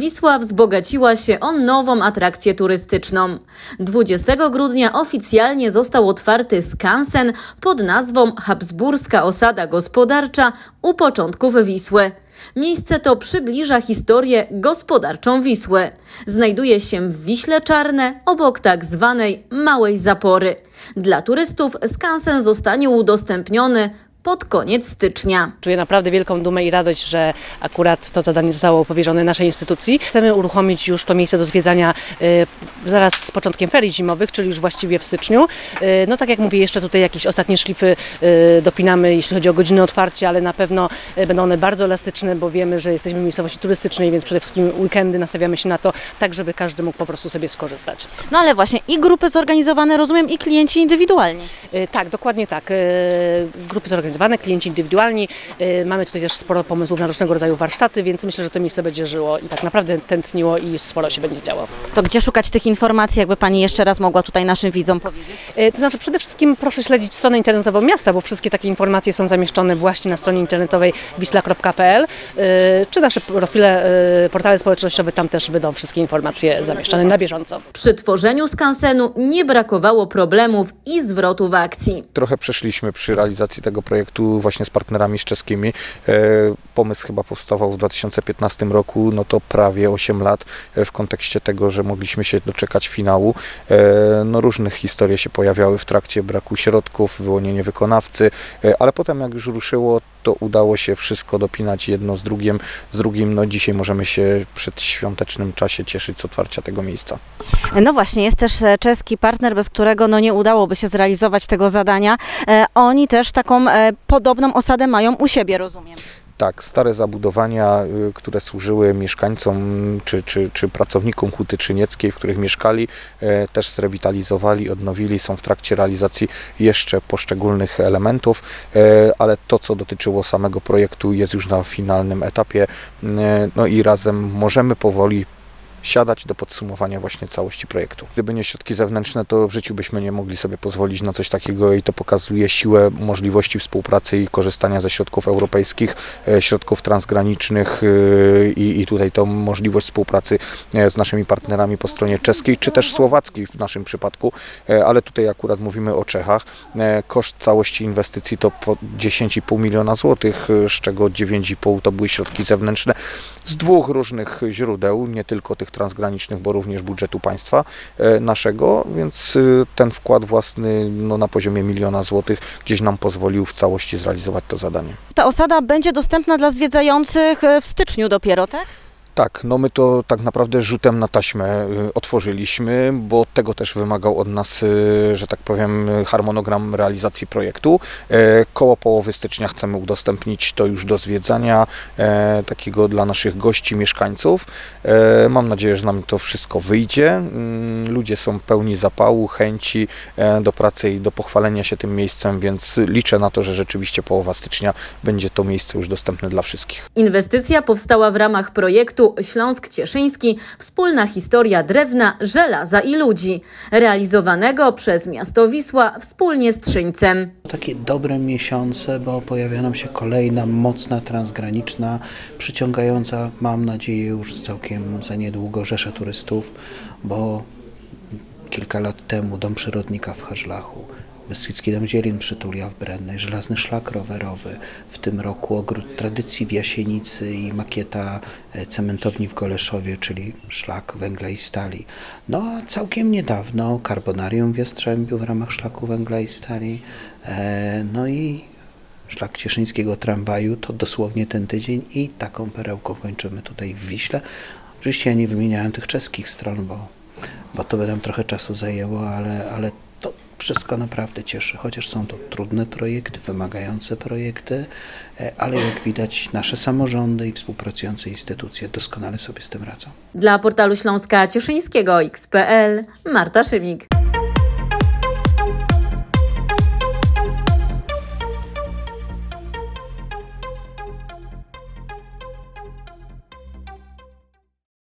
Wisła wzbogaciła się o nową atrakcję turystyczną. 20 grudnia oficjalnie został otwarty skansen pod nazwą Habsburska osada gospodarcza u początków Wisły. Miejsce to przybliża historię gospodarczą Wisły. Znajduje się w Wiśle Czarne, obok tak zwanej Małej Zapory. Dla turystów skansen zostanie udostępniony pod koniec stycznia. Czuję naprawdę wielką dumę i radość, że akurat to zadanie zostało powierzone naszej instytucji. Chcemy uruchomić już to miejsce do zwiedzania zaraz z początkiem ferii zimowych, czyli już właściwie w styczniu. No tak jak mówię, jeszcze tutaj jakieś ostatnie szlify dopinamy, jeśli chodzi o godziny otwarcia, ale na pewno będą one bardzo elastyczne, bo wiemy, że jesteśmy w miejscowości turystycznej, więc przede wszystkim weekendy nastawiamy się na to, tak żeby każdy mógł po prostu sobie skorzystać. No ale właśnie i grupy zorganizowane, rozumiem, i klienci indywidualni. Tak, dokładnie tak. Grupy zorganizowane. Klienci indywidualni. Mamy tutaj też sporo pomysłów na różnego rodzaju warsztaty, więc myślę, że to miejsce będzie żyło i tak naprawdę tętniło i sporo się będzie działo. To gdzie szukać tych informacji, jakby Pani jeszcze raz mogła tutaj naszym widzom powiedzieć? To znaczy przede wszystkim proszę śledzić stronę internetową miasta, bo wszystkie takie informacje są zamieszczone właśnie na stronie internetowej wisla.pl, czy nasze profile, portale społecznościowe, tam też będą wszystkie informacje zamieszczone na bieżąco. Przy tworzeniu skansenu nie brakowało problemów i zwrotów akcji. Trochę przeszliśmy przy realizacji tego projektu właśnie z partnerami z czeskimi. Pomysł chyba powstawał w 2015 roku, no to prawie 8 lat w kontekście tego, że mogliśmy się doczekać finału. No różnych historii się pojawiały w trakcie, braku środków, wyłonienie wykonawcy, ale potem jak już ruszyło, to udało się wszystko dopinać jedno z drugim. No dzisiaj możemy się w przedświątecznym czasie cieszyć z otwarcia tego miejsca. No właśnie, jest też czeski partner, bez którego no nie udałoby się zrealizować tego zadania. Oni też taką podobną osadę mają u siebie, rozumiem. Tak, stare zabudowania, które służyły mieszkańcom czy pracownikom Huty Trzymieckiej, w których mieszkali, też zrewitalizowali, odnowili, są w trakcie realizacji jeszcze poszczególnych elementów, ale to, co dotyczyło samego projektu, jest już na finalnym etapie, no i razem możemy powoli siadać do podsumowania właśnie całości projektu. Gdyby nie środki zewnętrzne, to w życiu byśmy nie mogli sobie pozwolić na coś takiego i to pokazuje siłę możliwości współpracy i korzystania ze środków europejskich, środków transgranicznych i tutaj tą możliwość współpracy z naszymi partnerami po stronie czeskiej, czy też słowackiej w naszym przypadku, ale tutaj akurat mówimy o Czechach. Koszt całości inwestycji to po 10,5 miliona złotych, z czego 9,5 to były środki zewnętrzne z dwóch różnych źródeł, nie tylko tych transgranicznych, bo również budżetu państwa naszego, więc ten wkład własny no, na poziomie 1 miliona złotych gdzieś nam pozwolił w całości zrealizować to zadanie. Ta osada będzie dostępna dla zwiedzających w styczniu dopiero, tak? Tak, no my to tak naprawdę rzutem na taśmę otworzyliśmy, bo tego też wymagał od nas, że tak powiem, harmonogram realizacji projektu. Koło połowy stycznia chcemy udostępnić to już do zwiedzania, takiego dla naszych gości, mieszkańców. Mam nadzieję, że nam to wszystko wyjdzie. Ludzie są pełni zapału, chęci do pracy i do pochwalenia się tym miejscem, więc liczę na to, że rzeczywiście połowa stycznia będzie to miejsce już dostępne dla wszystkich. Inwestycja powstała w ramach projektu Śląsk Cieszyński – wspólna historia drewna, żelaza i ludzi, realizowanego przez miasto Wisła wspólnie z Trzyńcem. Takie dobre miesiące, bo pojawia nam się kolejna mocna, transgraniczna, przyciągająca, mam nadzieję, już całkiem za niedługo rzesza turystów, bo kilka lat temu Dom Przyrodnika w Herżlachu, Beskidzki Damzielin przy Tulia w Brennej, żelazny szlak rowerowy, w tym roku ogród tradycji w Jasienicy i makieta cementowni w Goleszowie, czyli szlak węgla i stali. No a całkiem niedawno Carbonarium w Jastrzębiu w ramach szlaku węgla i stali, no i szlak cieszyńskiego tramwaju, to dosłownie ten tydzień i taką perełką kończymy tutaj w Wiśle. Oczywiście ja nie wymieniałem tych czeskich stron, bo to by nam trochę czasu zajęło, ale to wszystko naprawdę cieszy, chociaż są to trudne projekty, wymagające projekty, ale jak widać nasze samorządy i współpracujące instytucje doskonale sobie z tym radzą. Dla portalu Śląska Cieszyńskiego X.pl Marta Szymik.